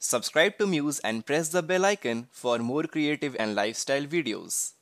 Subscribe to Myuz and press the bell icon for more creative and lifestyle videos.